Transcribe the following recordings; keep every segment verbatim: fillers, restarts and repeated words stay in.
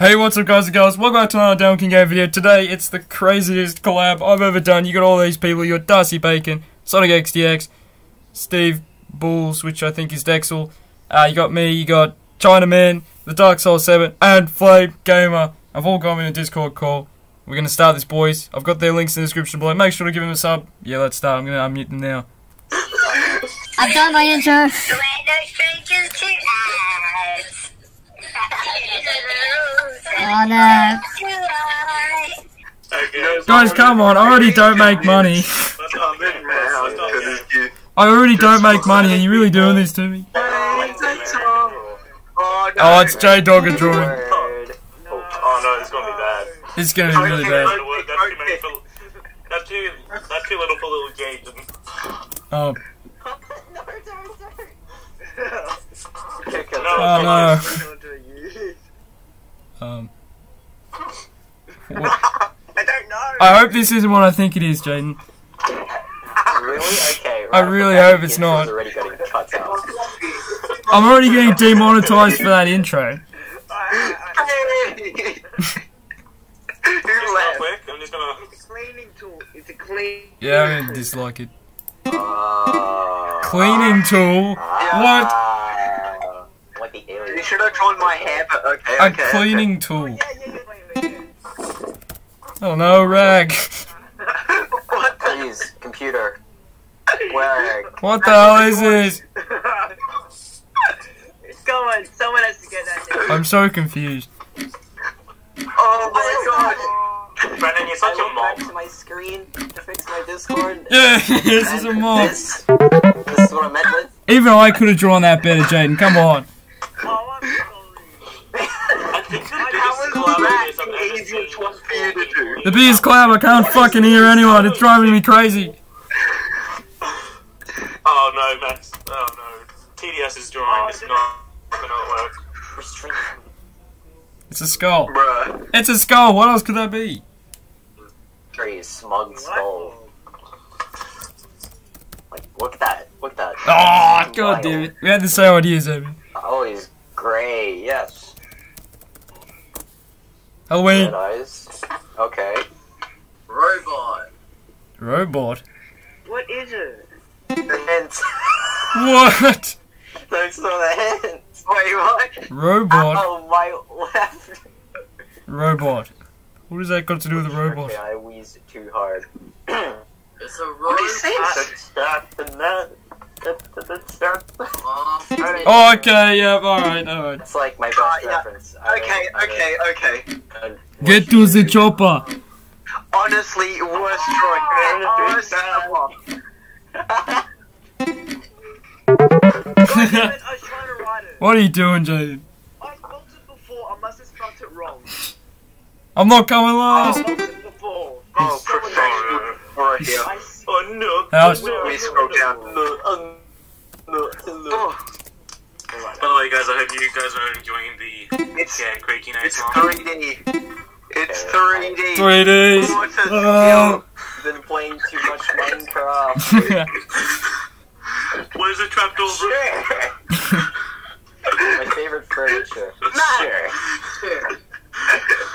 Hey, what's up guys and girls, welcome back to another Down King Game video. Today, it's the craziest collab I've ever done. You got all these people, you got Darcy Bacon, Sonic X D X, Steve Bulls, which I think is Dexyl, uh, you got me, you got Chinaman, The Dark Soul seven, and Flame Gamer. I've all gone in a Discord call. We're gonna start this, boys. I've got their links in the description below. Make sure to give them a sub. Yeah, let's start. I'm gonna unmute them now. I've done my intro. Oh no. Okay, guys, come on, I already don't make money. I already don't make money, are you really doing this to me? Oh, it's J Dogger drawing. Oh no, it's gonna be bad. It's gonna be really bad. That's too little for little Jayden. Oh. Oh no. Um. What? I don't know. I hope this isn't what I think it is, Jayden. Really? Okay. Right. I really I hope it's not. Already cut out. I'm already getting demonetized for that intro. Yeah, I'm gonna dislike it. Uh, cleaning tool? Uh, what? Like the alien. You should have drawn my hair, but okay. A okay, cleaning okay. tool. Oh no, rag. What? Please, computer. Work. What the hell is this? Come on, someone has to get that thing. I'm so confused. Oh my god. Brendan, you're such I a mob. I to my screen to fix my Discord. Yeah, this is a mob. This, this is what I meant with. Even I could have drawn that better, Jayden. Come on. Oh, I'm sorry. I think the biggest collab, I can't fucking hear anyone, it's driving me crazy. Oh no, Max, oh no. T D S is drawing, it's not gonna work. It's a skull. Bruh. It's a skull, what else could that be? Tree, smug skull. Like, look at that, look at that. Oh, god damn it. We had the same ideas, Evan. Oh, he's grey, yes. Halloween. Okay. Robot. Robot. What is it? The hint. What? That's not a hint. Wait, what? Robot. Oh, my left. Robot. What has that got to do with a robot? Okay, I wheezed too hard. It's a robot. What is this? Oh, okay, yeah, alright, alright. It's like my best uh, yeah. reference. Okay, okay, okay. Uh, Get to the chopper! Honestly, worst drawing. Oh, oh, what are you doing, Jayden? I built it before, I must have spelt it wrong. I'm not coming last! I built it before. Oh, professional. Right here. Oh no! How no, we scroll no, down. No, no, no, no. Oh. By the way, guys, I hope you guys are enjoying the it's, yeah, creaky noise. It's three D. It's three D. three D. Oh. Been playing too much Minecraft. Where's the trapdoor? Sure. My favorite furniture. Sure. Sure.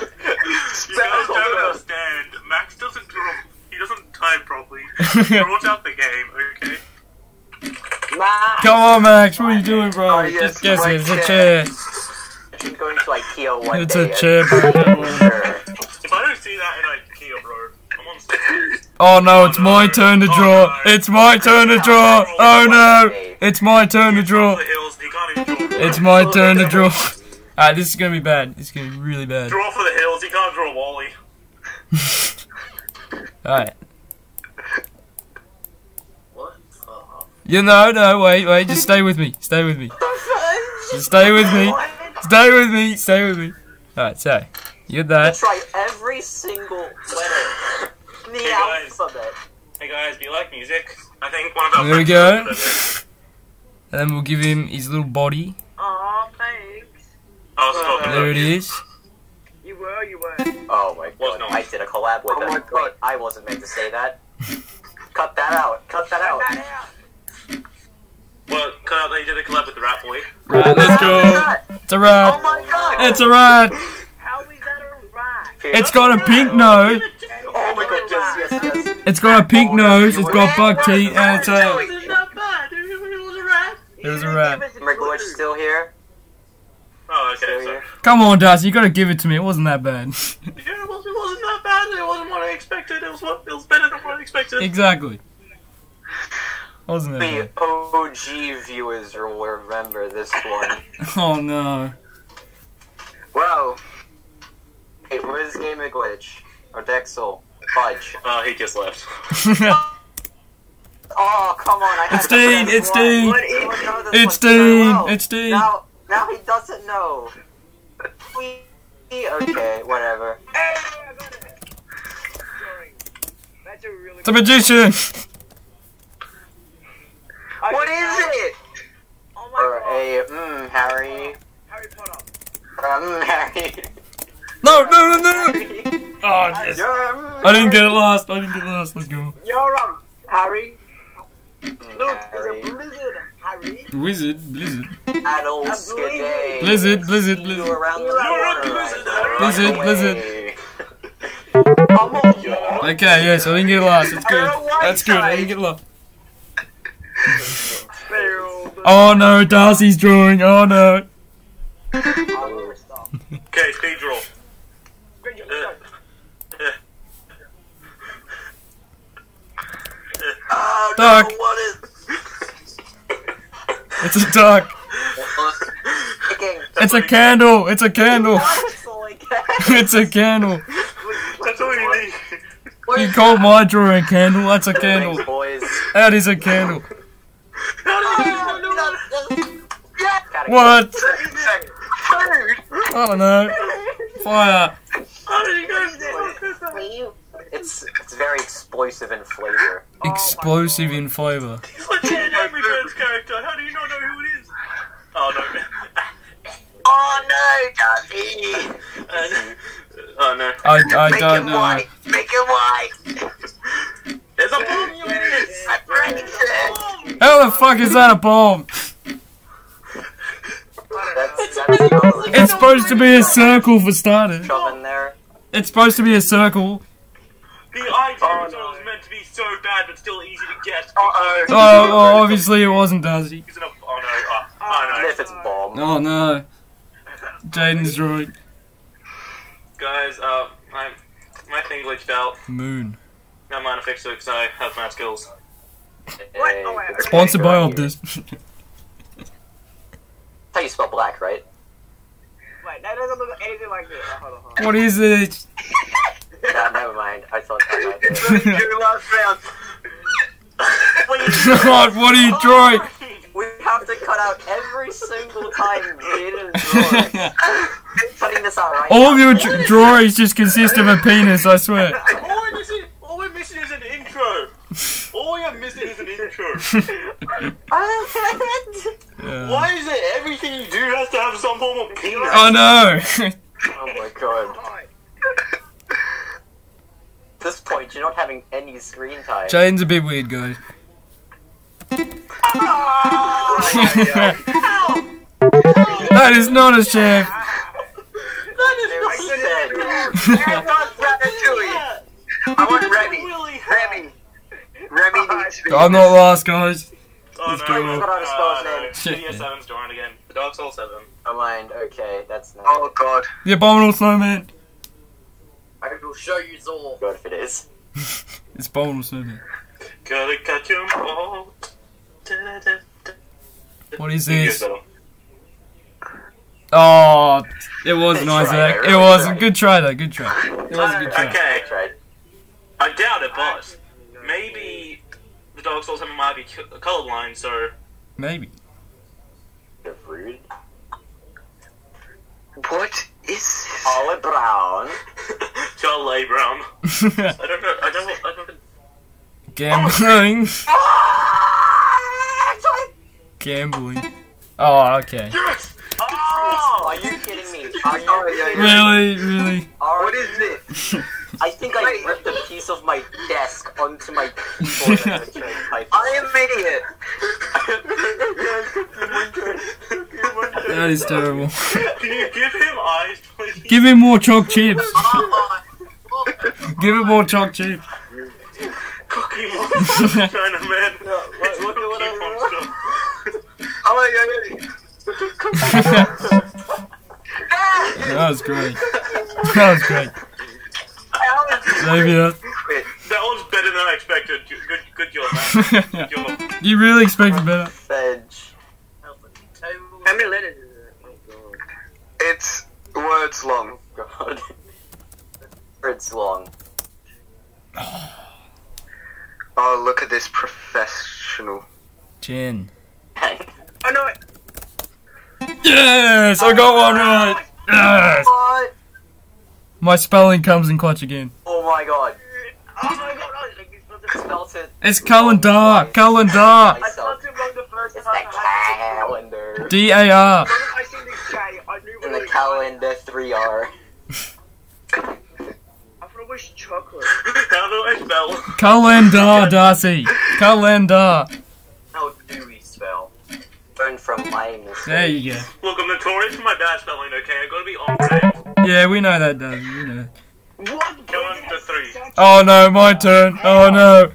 You guys don't understand. Max doesn't draw. He doesn't time properly. He brought out the game, okay? Max. Come on, Max, what are you doing, bro? Oh, just guess it, it's chair. a chair. I should go into IKEA one it's day. It's a chair, bro. If I don't see that in IKEA, bro, I'm on stage. Oh no, it's oh, no. my turn to draw. Oh, no. It's my turn to draw. Oh no, it's my turn to draw. It's my turn to draw. Alright, this is gonna be bad. This is gonna be really bad. Draw for the hills, you can't draw Wally. Alright. What? Oh. You know, no, wait, wait, just stay with me. Stay with me. Just stay with me. Stay with me. Stay with me. me. Alright, so, you did that. Try every single letter in the hey alphabet. Guys. Hey guys, do you like music? I think one of our there we go. And then we'll give him his little body. Aw, thanks. Oh, so there it is. You were, you were. Oh my god, I did a collab with oh him. Wait, I wasn't meant to say that. Cut that out, cut that out. Cut that out. Well, cut out that you did a collab with the Rat Boy. Right, let's go. It's a rat. Oh my god. It's a rat. How It's got a pink nose. Oh my god, yes, yes, yes. It's got a pink nose, it's got bug teeth, and it's a... It's not bad. It was a rat. It was a rat. Is still here? Oh, okay, sorry. Come on, Darcy, you gotta give it to me. It wasn't that bad. Yeah, it wasn't, it wasn't that bad. It wasn't what I expected. It was, what, it was better than what I expected. Exactly. Wasn't it? The O G viewers will remember this one. Oh no. Well, it was Game of Glitch. Or Dexyl. Fudge. Oh, he just left. Oh, come on. I it's Dean! It's Dean! It's Dean! It's Dean! Now, now he doesn't know. Okay, whatever. Hey, I got it. Sorry. That's a really it's a magician! What is it? Oh my or God. a mmm Harry. Harry Potter. Mmm Harry. No no no no! Oh yes. I didn't get it last. I didn't get it last. Let's go. You're um Harry. Look, there's a blizzard, Harry. Wizard, blizzard. Adult skidday. Blizzard, blizzard, blizzard. You're around the corner. Blizzard, blizzard. Okay, yes, I didn't get it last. It's good. That's good. I didn't get it last. Oh no, Darcy's drawing. Oh no. Okay, Steve draw. Uh, uh, oh, duck. No, what is... It's a duck. It's a candle. It's a candle. It's a candle. That's all you need. You called my drawing a candle. That's a candle. That is a candle. What? Oh no. Fire. It's it's very explosive in flavor. Explosive in flavor. It's like an Angry Birds character. How do you not know who it is? Oh no. Oh no, Darcy. Oh no. I I don't know. Make it white. Make it white. There's a bomb in your face. I break it. How the fuck is that a bomb? That's, that's it's supposed to be a circle for starters. It's supposed to be a circle. The idea oh, no. was meant to be so bad, but still easy to guess. Uh oh. Oh, oh obviously it wasn't, Darcy. Oh no. Oh, oh no. If it's bomb. Oh no. Jayden's drawing. Guys, uh, my my thing glitched out. Moon. No mind, I fixed it because I have mad skills. What? Oh, okay. Sponsored by Optus. That's how you spell black, right? Wait, that doesn't look anything like this. Hold on, hold on. What is it? No, never mind. I thought that might be it. Your last round. God, what are you drawing? We have to cut out every single time Jaden draws. Cutting this out right All now. of your drawings just consist of a penis, I swear. All we're missing, all we're missing is an intro. All you're missing is an intro. Yeah. Why is it everything you do has to have some form of penis? Oh no! Oh my god. At this point, you're not having any screen time. Jaden's a bit weird, guys. Oh, that is not a chef! That is not a chef! I want Ratatouille! I want Remy! Remy! Remy needs to be... I'm not last, guys. Oh no, I forgot how to spell his name. T D S seven's drawing again. The Dark Soul seven. I mind, okay, that's nice. Oh god. The Abominable Snowman. I will show you all. God, if it is. It's Abominable Snowman. Gotta catch them all. What is this? Oh, it wasn't Isaac. It wasn't. Good try though, good try. It was a good try. Okay. I doubt it, boss. Maybe... Dark Souls seven might be colorblind, so maybe. What is Charlie Brown? Charlie Brown. I don't know. I don't. I don't. Gambling. Oh. Gambling. Oh, okay. Yes. Oh, are you kidding me? Really, really. What is this? I think I ripped a piece of my desk onto my keyboard. I am an idiot. That is terrible. Can you give him eyes, please? Give him more chalk chips. Give it more chalk, Chief. Cookie monster. Chinaman. Cookie monster. How are you ready? That was great. That was great. Xavier. That was better than I expected. Good, good job, man. Good job. You really expected better. Veg. How many letters is it? Oh god. It's words long. God. Words long. Oh, look at this professional. Gin. I know it. Yes, I got one right. Yes. What? My spelling comes in clutch again. Oh my god. Oh my god. I spelled it. It's calendar. Calendar. I spelled it wrong the first time. It's the calendar. D A R. I seen the K. I knew what it was. The calendar three R. I thought it was chocolate. How do I spell? Calendar, Darcy. Calendar. How do we spell? Learn from my mistakes. There you go. Look, I'm notorious for my bad spelling, okay? I gotta be on brand. Yeah, we know that, Darcy. We know. What? Go on to three. Oh no, my turn. Oh no.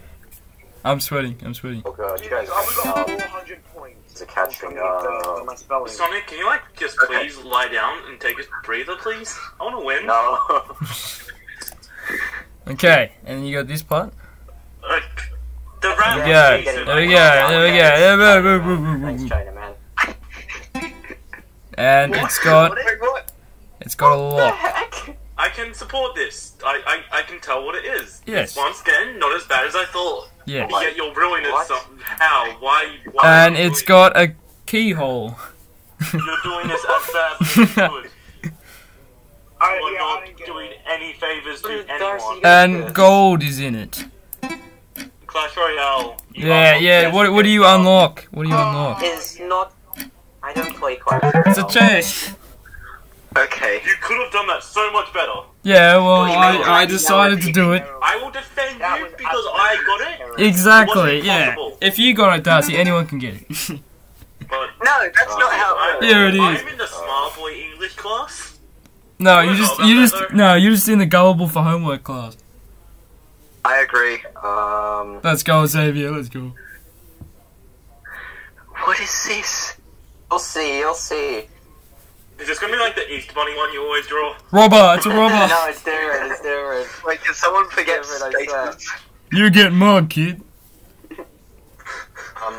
I'm sweating. I'm sweating. Oh god, you guys got four hundred points. It's a catch from my spelling. Sonic, can you like just please okay. lie down and take a breather, please? I want to win. No. Okay, and you got this part. Uh, the round. Yeah. There, there we go. There we go. There we go. And what? It's got. What? It's got what a lot. The heck? I can support this. I, I I can tell what it is. Yes. Once again, not as bad as I thought. Yeah. But yet you're ruining it somehow. Why? why and it's got it? a keyhole. You're doing this as bad as you could. You're not doing any favors to anyone. And gold is in it. Clash Royale. Yeah, yeah. What what do you unlock? What do you unlock? It's not. I don't play Clash Royale. It's a chase. Okay. You could have done that so much better. Yeah, well, I, I decided to do it. I will defend you because I got it. Exactly, yeah. If you got it, Darcy, anyone can get it. But no, that's uh, not how it works. Here it is. I'm in the smart boy English class. No, you just, you just, no, you're just in the gullible for homework class. I agree. Um. Let's go, Xavier. Let's go. What is this? You'll see. You'll see. Is this gonna be like the Easter Bunny one you always draw? Robber, it's a robber. No, it's different, it's different. Like, did someone forget statements? You get mugged, kid. Um.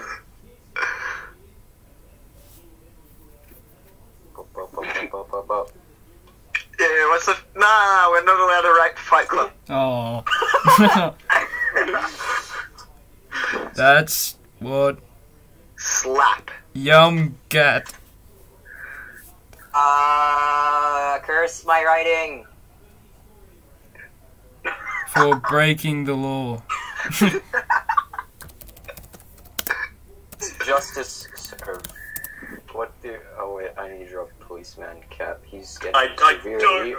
Yeah, what's the? Nah, we're not allowed to write Fight Club. Oh. That's what. Slap. Yum gat. Uh, curse my writing. For breaking the law. Justice served. What the? Oh wait, I need to drop policeman cap. He's getting I, severely. I don't...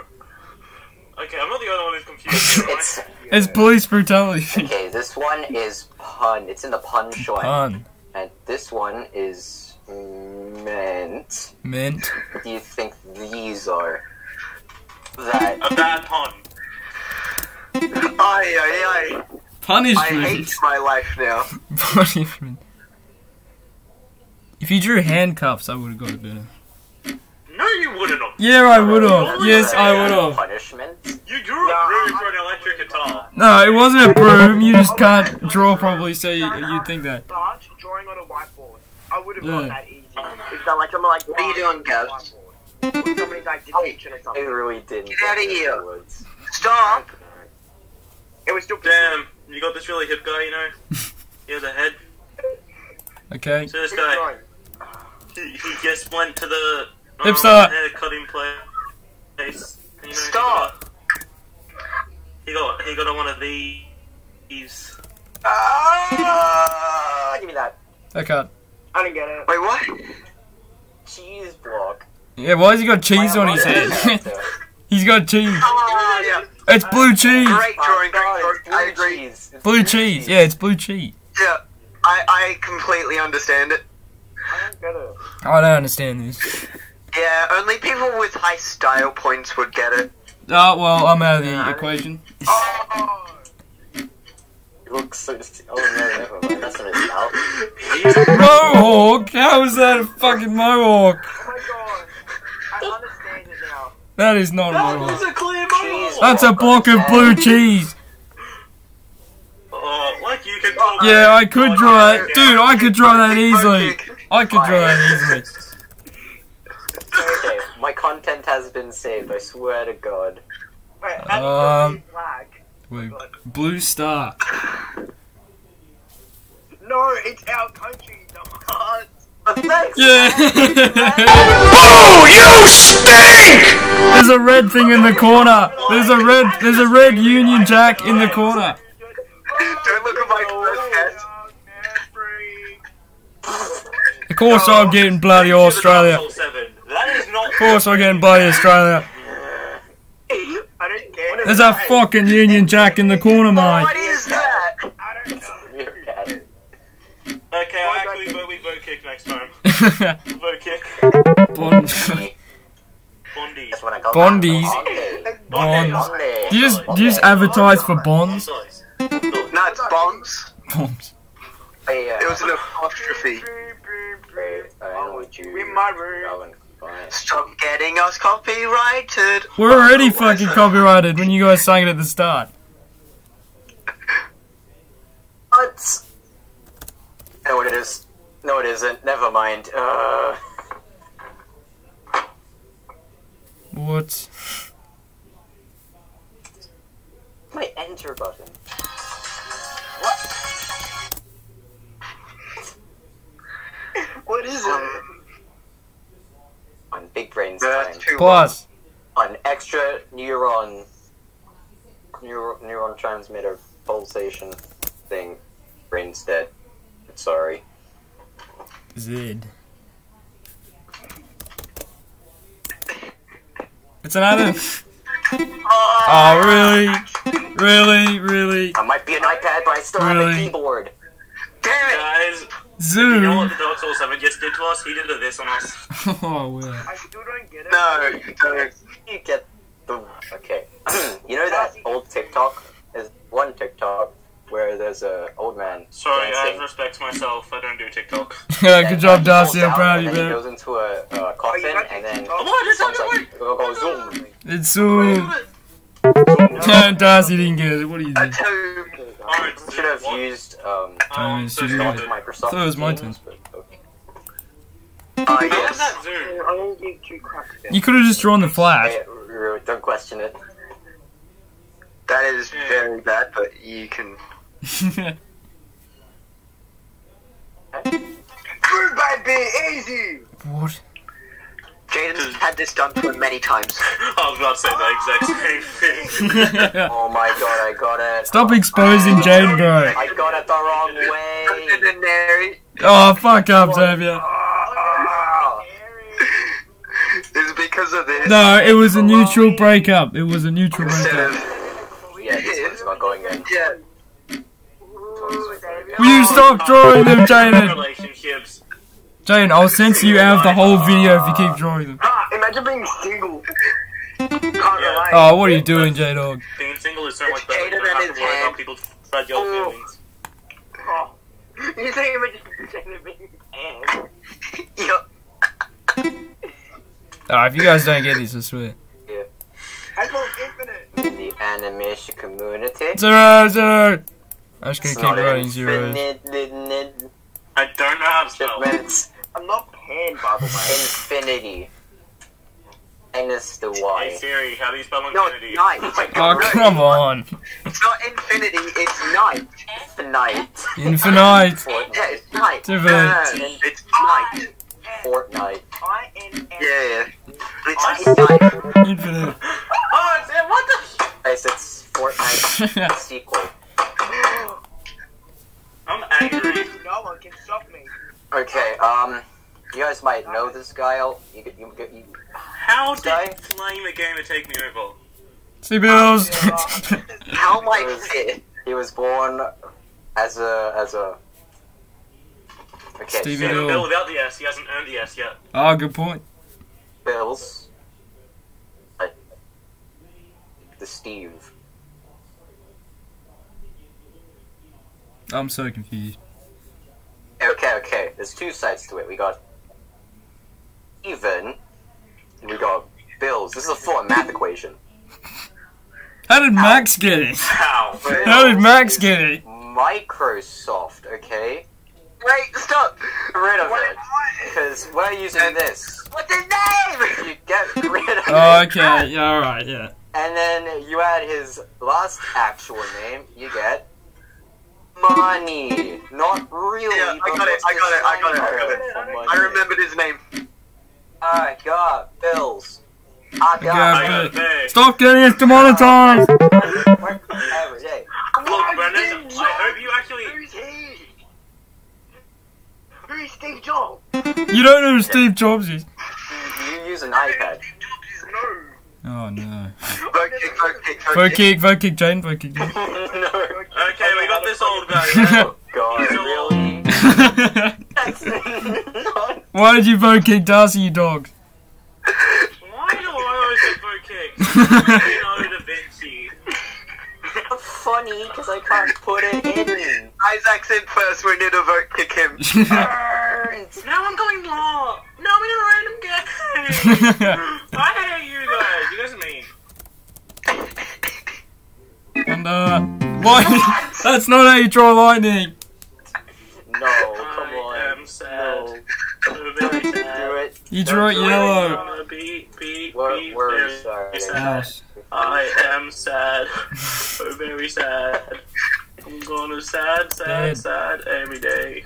Okay, I'm not the only one who's confused. Here, it's, right? It's police brutality. Okay, this one is pun. It's in the pun shot. Pun. And this one is. Mint. Mint. What do you think these are? That a bad pun. Aye, aye, aye. Punishment. I hate my life now. Punishment. If you drew handcuffs, I would have got it better. No, you wouldn't have. Yeah, I would have. Yes, I would have. Punishment. You drew a broom for an electric guitar. No, it wasn't a broom. You just can't draw properly, so you, you think that. Drawing on a whiteboard. I would have yeah. got that easy. It's not like someone like, what are you doing, Kev? Somebody's like, did you or something? It really didn't. Get out of here. Words. Stop. It was still damn, you got this really hip guy, you know? He has a head. Okay. So this guy, he, he just went to the um, hipster haircutting place. You know, stop. He got, he got, he got on one of these. Ah! Give me that. I can't. I didn't get it. Wait, what? Cheese block. Yeah, why has he got cheese on his head? He's got cheese. Oh, yeah. It's blue cheese. Great drawing, great drawing. I agree. It's blue, blue cheese. cheese. Yeah, it's blue cheese. Yeah, I, I completely understand it. I don't get it. I don't understand this. Yeah, only people with high style points would get it. Oh, well, I'm out of the equation. Oh. Looks so. Oh no, that's a bit out. Mohawk? How is that a fucking mohawk? Oh my god. I understand it now. That is not that a mohawk. That is a clear mohawk. That's a block of blue cheese. Oh, like you can draw. Yeah, I could draw it. Dude, I could draw that easily. I could draw that easily. Okay, my content has been saved, I swear to god. Wait, that's um, blue flag. Wait, god. Blue star. No, it's our country, dumbass. Yeah! Oh, you stink! There's a red thing in the corner! There's a red, there's a red Union Jack in the corner! Don't look at my first head. Of course I'm getting bloody Australia. Of course I'm getting bloody Australia. There's a fucking Union Jack in the corner, mate. What is that? I don't know. Okay, I actually vote we vote kick next time. Vote kick. Bondi. Bondies. Bondies. Bonds. Do you just, do you just advertise for bonds? No, it's bonds. Bonds. It was an apostrophe. We might stop getting us copyrighted. We're already fucking copyrighted when you guys sang it at the start. What? No, it is. No, it isn't. Never mind. Uh... What? My enter button. What? What is it? On big brain science. Plus. On extra neuron, neuron, neuron transmitter pulsation thing. Brain's dead. Sorry. Zed. It's another. Oh, really? Really? Really? I might be an iPad, but I still really? have a keyboard. Damn it! Guys. Zoom. You know what the Dark Soul seven just did to us? He did this on us. Oh, well. I still don't get it. No, you don't. You get the... Okay. You know that old TikTok? There's one TikTok where there's a old man Sorry, dancing. I respect myself. I don't do TikTok. Yeah, good job, Darcy. I'm proud of you, man. And then he goes into a uh, coffin, oh, and then... Oh, what? It's like, go, go, go, zoom. It's Zoom. No, Darcy didn't get it. What do you think? I should have used... Um, I should have used Microsoft. I thought it was my turn. Uh, yes. You could have just drawn the flash. Yeah, don't question it. That is very bad, but you can... Good by being easy! What? Jayden's had this done to him many times. I was about to say the exact same thing. Oh my god, I got it. Stop exposing Jayden, bro. I got it the wrong way. Oh, fuck up, Xavier. It's because of this. No, it was a neutral breakup. It was a neutral breakup. Yeah, this one's not going in. Yeah. Will you stop drawing them, Jayden? Relationships. Jayden, I'll censor you out of the whole video if you keep drawing them. Ah, imagine being single. Yeah. Oh, what are you doing, J Dog? Being single is so much better. You don't have to worry about people trying your feelings. Oh. You think imagine Jayden being his hand? Yup. Alright, if you guys don't get this, I swear. Yeah. I call infinite. In the animation community. Zero, zero. I'm just gonna it's keep writing zeros. I don't know how to spell it. I'm not pan, by the way. Infinity. Minus the Y. Hey Siri, how do you spell infinity? No, it's night. Oh, oh come on. It's not infinity, it's night. Infinite. Infinite. Fortnite. Yeah, it's night. Infinite. It's night. Fortnite. Yeah, it's Fortnite. Infinite. Oh, it's, what the? Guys, it's Fortnite sequel. I'm angry. No one can stop me. Okay, um, you guys might know this guy. I'll, you could, you could, you. How did guy? Flame Gamer take me over? Steve Bulls. How am I here? He was born as a as a. Okay, Steve Bill without the S, he hasn't earned the S yet. Ah, oh, good point. Bills. I, the Steve. I'm so confused. Okay, okay. There's two sides to it. We got even, and we got bills. This is a full math equation. How did Max Ow. get it? Ow, How did Max get it? Microsoft, okay? Wait, stop! Rid of what, it. Because we're using this. What's his name? You get rid of oh, it. Okay, yeah, alright, yeah. And then you add his last actual name, you get money. Not really. Yeah, I got it, I got it, I got it, I got it, I got it. I remembered his name. I got bills. I got okay, okay. Stop getting us demonetized! Every day. Look, Brendan, I hope you actually. Who's he? Who's Steve Jobs? You don't know who Steve Jobs is. You use an iPad. Oh no. Vote kick, vote kick, vote kick. Vote kick, Jane, vote kick. No. Okay, we got this old guy. Oh god, really? That's not... Why did you vote kick Darcy, you dog? You know, Da Vinci. Funny, because I can't put it in. Isaac's in first, we need to vote kick him. Now I'm going law. Now I'm in a random game. I hate you guys. You guys are mean. And, uh, lightning. That's not how you draw lightning. No, come on. I am sad. No. Very sad. Do it. You drew it yellow. Be, be, we're, be we're very sad. sad. I am sad. We're very sad. I'm gonna sad, sad, Dead. sad every day.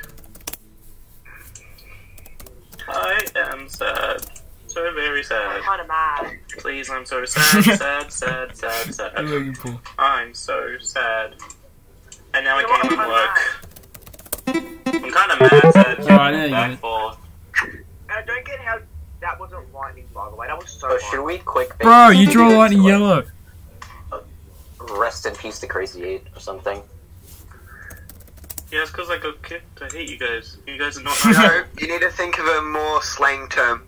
I am sad. So very sad. I'm kind of mad. Please, I'm so sad, sad, sad, sad, sad. I'm so sad. And now I can't even work. I'm kind of mad, sad, sad, sad, for. I don't get how. That wasn't lightning, by the way. That was so. Oh, should we quick? Bro, you draw lightning yellow. Uh, rest in peace, the crazy eight or something. Yeah, it's because I got kicked. I hate you guys. You guys are not. No, you need to think of a more slang term.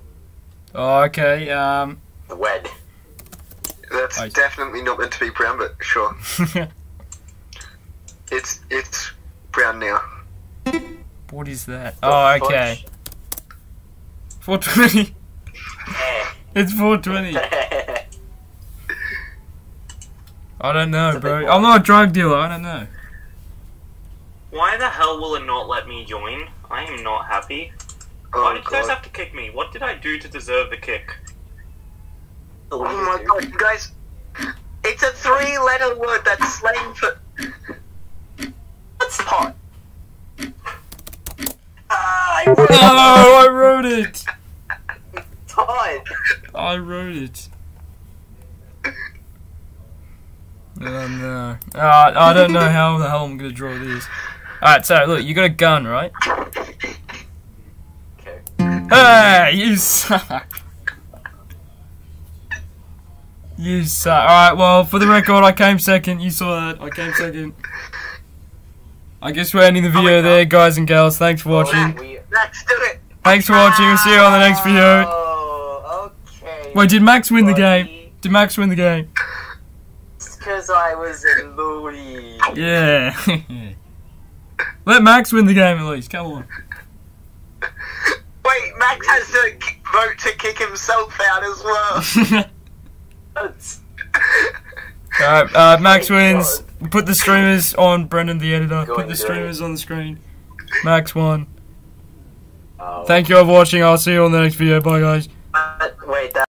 Oh, okay. Um. The wed. That's I... definitely not meant to be brown, but sure. it's it's brown now. What is that? What oh, okay. Punch? four twenty. It's four twenty. I don't know, bro. I'm not a drug dealer. I don't know. Why the hell will it not let me join? I am not happy. Oh, why did you guys have to kick me? What did I do to deserve the kick? Oh my god, you guys! It's a three-letter word that's slang for. What's pot? Ah, I wrote it. Oh, I wrote it. Todd. I wrote it. Oh no. Uh, I don't know how the hell I'm gonna draw this. Alright, so look, you got a gun, right? Okay. Hey, you suck. You suck. Alright, well, for the record, I came second. You saw that. I came second. I guess we're ending the video oh there, guys and gals. Thanks for watching. We, let's do it. Thanks for watching. We'll see you on the next video. Oh, okay. Wait, did Max win buddy. the game? Did Max win the game? It's because I was a loony. Yeah. Let Max win the game at least. Come on. Wait, Max has to vote to kick himself out as well. Alright, uh, Max wins. Put the streamers on Brendan the editor. Put the streamers on the screen. Max won. Oh. Thank you all for watching. I'll see you on the next video. Bye, guys.